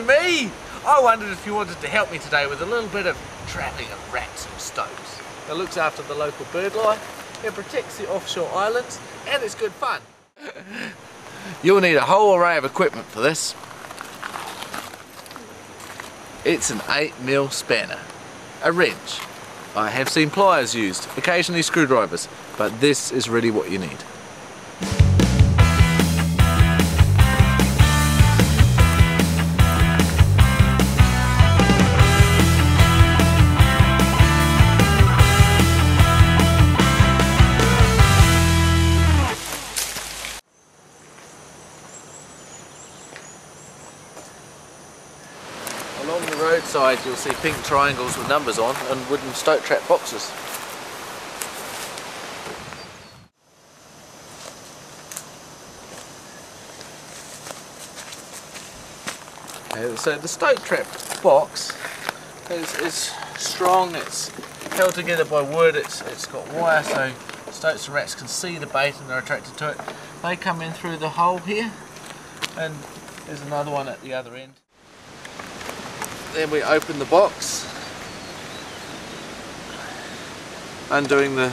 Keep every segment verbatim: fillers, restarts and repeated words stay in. certainly me. I wondered if you wanted to help me today with a little bit of trapping of rats and stoats. It looks after the local bird life, it protects the offshore islands, and it's good fun. You'll need a whole array of equipment for this. It's an eight mil spanner, a wrench. I have seen pliers used, occasionally screwdrivers, but this is really what you need. Along the roadside you'll see pink triangles with numbers on and wooden stoat trap boxes. Okay, so the stoat trap box is, is strong, it's held together by wood, it's, it's got wire so stoats and rats can see the bait and they're attracted to it. They come in through the hole here and there's another one at the other end. Then we open the box, undoing the,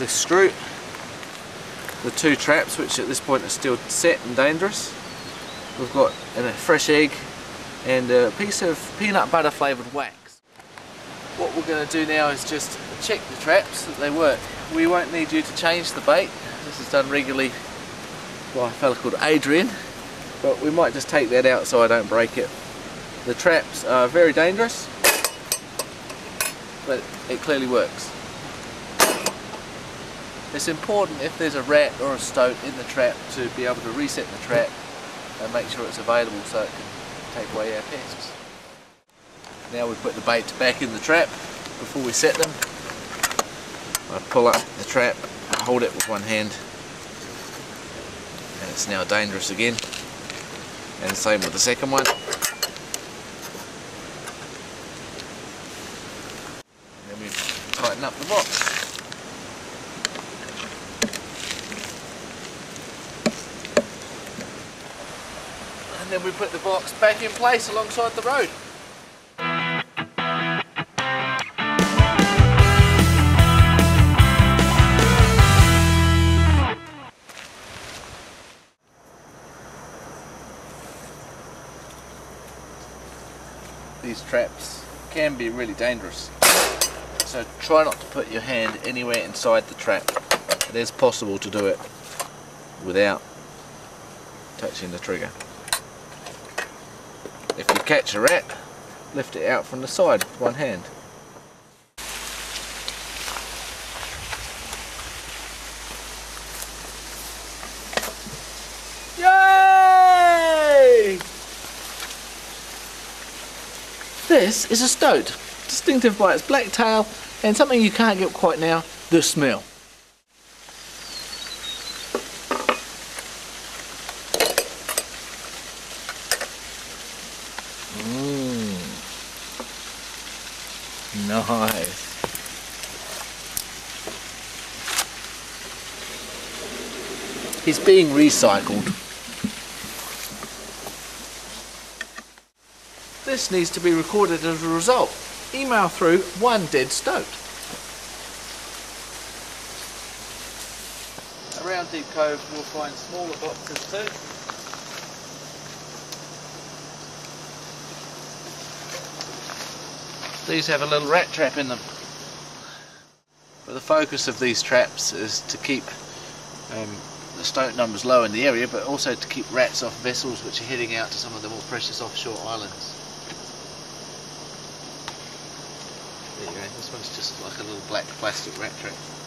the screw, the two traps which at this point are still set and dangerous. We've got a fresh egg and a piece of peanut butter flavoured wax. What we're going to do now is just check the traps that they work. We won't need you to change the bait, this is done regularly by a fella called Adrian, but we might just take that out so I don't break it. The traps are very dangerous, but it clearly works. It's important if there's a rat or a stoat in the trap to be able to reset the trap and make sure it's available so it can take away our pests. Now we put the bait back in the trap before we set them. I pull up the trap, hold it with one hand, and it's now dangerous again. And the same with the second one. Tighten up the box. And then we put the box back in place alongside the road. These traps can be really dangerous. So try not to put your hand anywhere inside the trap. It is possible to do it without touching the trigger. If you catch a rat, lift it out from the side with one hand. Yay! This is a stoat. Distinctive by its black tail and something you can't get quite now, the smell. Mmm, nice. He's being recycled. This needs to be recorded as a result. Email through one dead stoat. Around Deep Cove we'll find smaller boxes too. These have a little rat trap in them. But the focus of these traps is to keep um, the stoat numbers low in the area, but also to keep rats off vessels which are heading out to some of the more precious offshore islands. There you go, this one's just like a little black plastic rat trap.